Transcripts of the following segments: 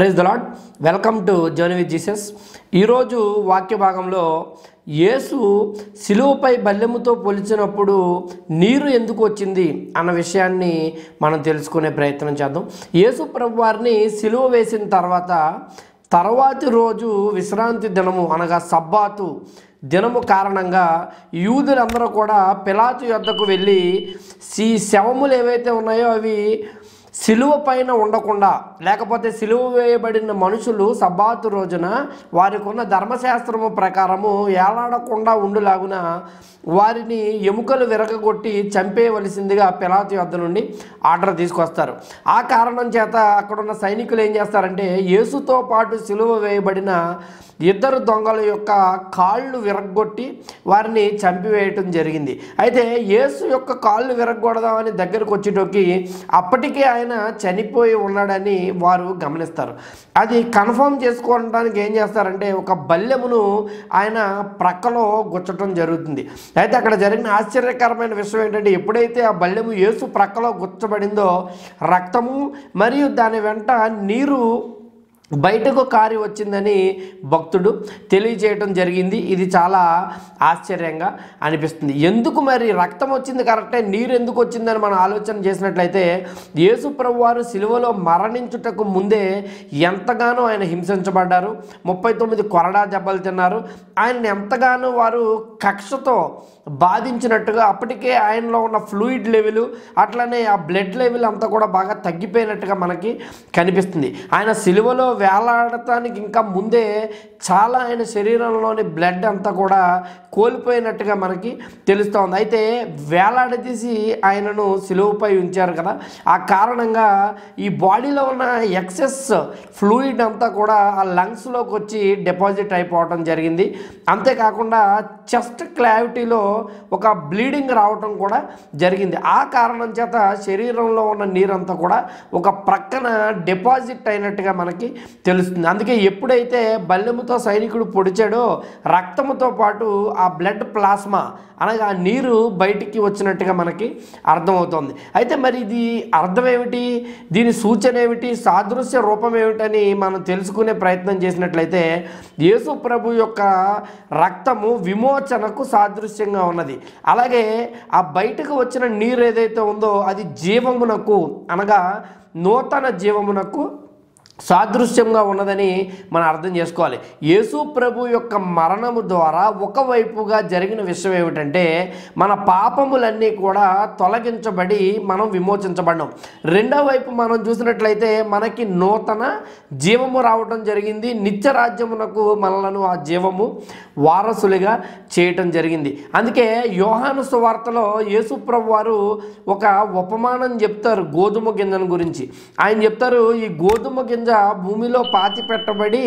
Praise the Lord. Welcome to journey with Jesus. ఈరోజు వాక్య భాగంలో యేసు సిలువపై బల్లెముతో పోల్చినప్పుడు నీరు ఎందుకు వచ్చింది అన్న విషయాన్ని మనం తెలుసుకునే ప్రయత్నం చేద్దాం. యేసు ప్రభువారిని సిలువ వేసిన తర్వాతి రోజు విశ్రాంతి దినము అనగా సబ్బాతు దినము కారణంగా యూదులందరూ కూడా పిలాతు యొద్దకు వెళ్ళి ఈ శవములు ఏవైతే ఉన్నాయో అవి సిలువ పైన ఉండకుండా, లేకపోతే సిలువ వేయబడిన మనుషులు సబ్బాతు రోజున వారికి ఉన్న ధర్మశాస్త్రము ప్రకారము ఏలాడకుండా ఉండులాగున వారిని ఎముకలు విరగగొట్టి చంపేయవలసిందిగా పిలాతు యొద్ద నుండి ఆర్డర్ తీసుకొస్తారు. ఆ కారణం చేత అక్కడున్న సైనికులు ఏం చేస్తారంటే, యేసుతో పాటు సిలువ వేయబడిన ఇద్దరు దొంగల యొక్క కాళ్ళు విరగొట్టి వారిని చంపివేయటం జరిగింది. అయితే యేసు యొక్క కాళ్ళు విరగొడదామని దగ్గరకు వచ్చేటోకి అప్పటికే ఆయన చనిపోయి ఉన్నాడని వారు గమనిస్తారు. అది కన్ఫర్మ్ చేసుకోవడానికి ఏం చేస్తారంటే ఒక బల్లెమును ఆయన ప్రక్కలో గుచ్చటం జరుగుతుంది. అయితే అక్కడ జరిగిన ఆశ్చర్యకరమైన విషయం ఏంటంటే, ఎప్పుడైతే ఆ బల్లెము యేసు ప్రక్కలో గుచ్చబడిందో రక్తము మరియు దాని వెంట నీరు బయటకు కారి వచ్చిందని భక్తుడు తెలియజేయటం జరిగింది. ఇది చాలా ఆశ్చర్యంగా అనిపిస్తుంది. ఎందుకు మరి రక్తం వచ్చింది కరెక్టే, నీరు ఎందుకు వచ్చిందని మనం ఆలోచన చేసినట్లయితే, యేసు ప్రభువారు సిలువలో మరణించుటకు ముందే ఎంతగానో ఆయన హింసించబడ్డారు, 39 కొరడా దెబ్బలు తిన్నారు, ఆయన ఎంతగానో వారు కక్షతో బాధించినట్టుగా అప్పటికే ఆయనలో ఉన్న ఫ్లూయిడ్ లెవెల్ అట్లనే ఆ బ్లడ్ లెవెల్ అంతా కూడా బాగా తగ్గిపోయినట్టుగా మనకి కనిపిస్తుంది. ఆయన సిలువలో వేలాడటానికి ఇంకా ముందే చాలా ఆయన శరీరంలోని బ్లడ్ అంతా కూడా కోల్పోయినట్టుగా మనకి తెలుస్తోంది. అయితే వేలాడదీసి ఆయనను సిలువపై ఉంచారు కదా, ఆ కారణంగా ఈ బాడీలో ఉన్న ఎక్సెస్ ఫ్లూయిడ్ అంతా కూడా ఆ లంగ్స్లోకి వచ్చి డిపాజిట్ అయిపోవటం జరిగింది. అంతేకాకుండా చెస్ట్ క్లావిటీలో ఒక బ్లీడింగ్ రావటం కూడా జరిగింది. ఆ కారణం చేత శరీరంలో ఉన్న నీరంతా కూడా ఒక ప్రక్కన డిపాజిట్ అయినట్టుగా మనకి తెలుస్తుంది. అందుకే ఎప్పుడైతే బల్లెముతో సైనికుడు పొడిచాడో రక్తముతో పాటు ఆ బ్లడ్ ప్లాస్మా అనగా ఆ నీరు బయటికి వచ్చినట్టుగా మనకి అర్థమవుతుంది. అయితే మరి ఇది అర్థం ఏమిటి, దీని సూచన ఏమిటి, సాదృశ్య రూపం ఏమిటని మనం తెలుసుకునే ప్రయత్నం చేసినట్లయితే, యేసు ప్రభు యొక్క రక్తము విమోచనకు సాదృశ్యంగా ఉన్నది. అలాగే ఆ బయటకు వచ్చిన నీరు ఏదైతే ఉందో అది జీవమునకు అనగా నూతన జీవమునకు సాదృశ్యంగా ఉన్నదని మనం అర్థం చేసుకోవాలి. యేసు ప్రభు యొక్క మరణము ద్వారా ఒకవైపుగా జరిగిన విషయం ఏమిటంటే మన పాపములన్నీ కూడా తొలగించబడి మనం విమోచించబడ్డాం. రెండో వైపు మనం చూసినట్లయితే మనకి నూతన జీవము రావటం జరిగింది. నిత్యరాజ్యమునకు మనలను ఆ జీవము వారసులుగా చేయటం జరిగింది. అందుకే యోహాను సువార్తలో యేసు ప్రభు వారు ఒక ఉపమానం చెప్తారు గోధుమ గింజను గురించి. ఆయన చెప్తారు, ఈ గోధుమ గింజ భూమిలో పాతి పెట్టబడి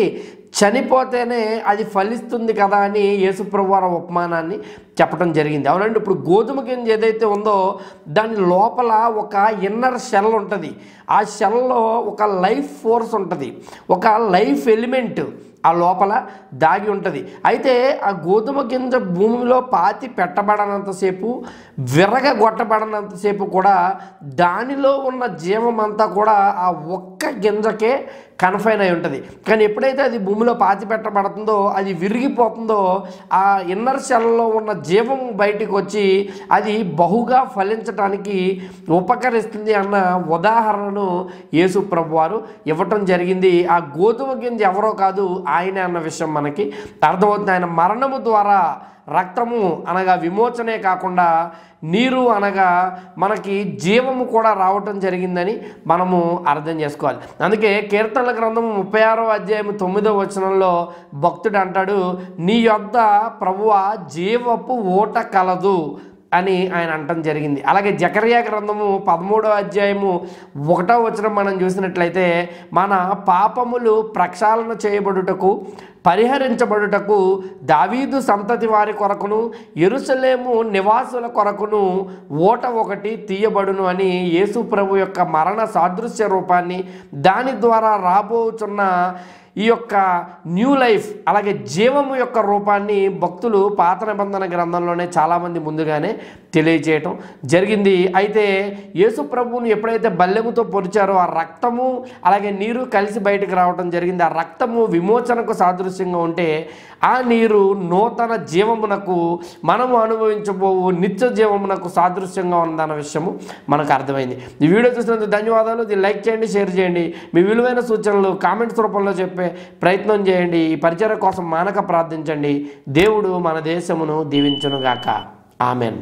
చనిపోతేనే అది ఫలిస్తుంది కదా అని యేసు ప్రభు వారు ఉపమానాన్ని చెప్పడం జరిగింది. అవునండి, ఇప్పుడు గోధుమ గింజ ఏదైతే ఉందో దాని లోపల ఒక ఇన్నర్ షెల్ ఉంటుంది. ఆ షెల్లో ఒక లైఫ్ ఫోర్స్ ఉంటుంది, ఒక లైఫ్ ఎలిమెంట్ ఆ లోపల దాగి ఉంటుంది. అయితే ఆ గోధుమ గింజ భూమిలో పాతి పెట్టబడనంతసేపు, విరగొట్టబడనంతసేపు కూడా దానిలో ఉన్న జీవం అంతా కూడా ఆ ఒక్క గింజకే కన్ఫైన్ అయి ఉంటుంది. కానీ ఎప్పుడైతే అది భూమిలో పాతి పెట్టబడుతుందో, అది విరిగిపోతుందో, ఆ ఇన్నర్ షెల్లో ఉన్న జీవం బయటికి వచ్చి అది బహుగా ఫలించడానికి ఉపకరిస్తుంది అన్న ఉదాహరణను యేసు ప్రభు వారు ఇవ్వటం జరిగింది. ఆ గోధుమ గింజ ఎవరో కాదు, ఆయన అన్న విషయం మనకి అర్థమవుతుంది. ఆయన మరణము ద్వారా రక్తము అనగా విమోచనే కాకుండా నీరు అనగా మనకి జీవము కూడా రావటం జరిగిందని మనము అర్థం చేసుకోవాలి. అందుకే కీర్తనల గ్రంథము 36వ అధ్యాయం 9వ వచనంలో భక్తుడు అంటాడు, నీ యొద్ద ప్రభువా జీవపు ఊట కలదు అని ఆయన అంటం జరిగింది. అలాగే జకరియా గ్రంథము 13వ అధ్యాయము 1వ వచనం మనం చూసినట్లయితే, మన పాపములు ప్రక్షాళన చేయబడుటకు, పరిహరించబడుటకు దావీదు సంతతి వారి కొరకును యెరూషలేము నివాసుల కొరకును ఓట ఒకటి తీయబడును అని యేసు ప్రభు యొక్క మరణ సాదృశ్య రూపాన్ని, దాని ద్వారా రాబోచున్న ఈ యొక్క న్యూ లైఫ్ అలాగే జీవము యొక్క రూపాన్ని భక్తులు పాత నిబంధన గ్రంథంలోనే చాలామంది ముందుగానే తెలియజేయడం జరిగింది. అయితే యేసు ప్రభువును ఎప్పుడైతే బల్లెముతో పొడిచారో ఆ రక్తము అలాగే నీరు కలిసి బయటకు రావడం జరిగింది. ఆ రక్తము విమోచనకు సాదృశ్యంగా ఉంటే ఆ నీరు నూతన జీవమునకు మనము అనుభవించబోవు నిత్య జీవమునకు సాదృశ్యంగా ఉందన్న విషయము మనకు అర్థమైంది. ఈ వీడియో చూసినందుకు ధన్యవాదాలు. ఇది లైక్ చేయండి, షేర్ చేయండి, మీ విలువైన సూచనలు కామెంట్స్ రూపంలో చెప్పే ప్రయత్నం చేయండి. ఈ పరిచర్య కోసం మానక ప్రార్థించండి. దేవుడు మన దేశమును దీవించునుగాక. ఆమెన్.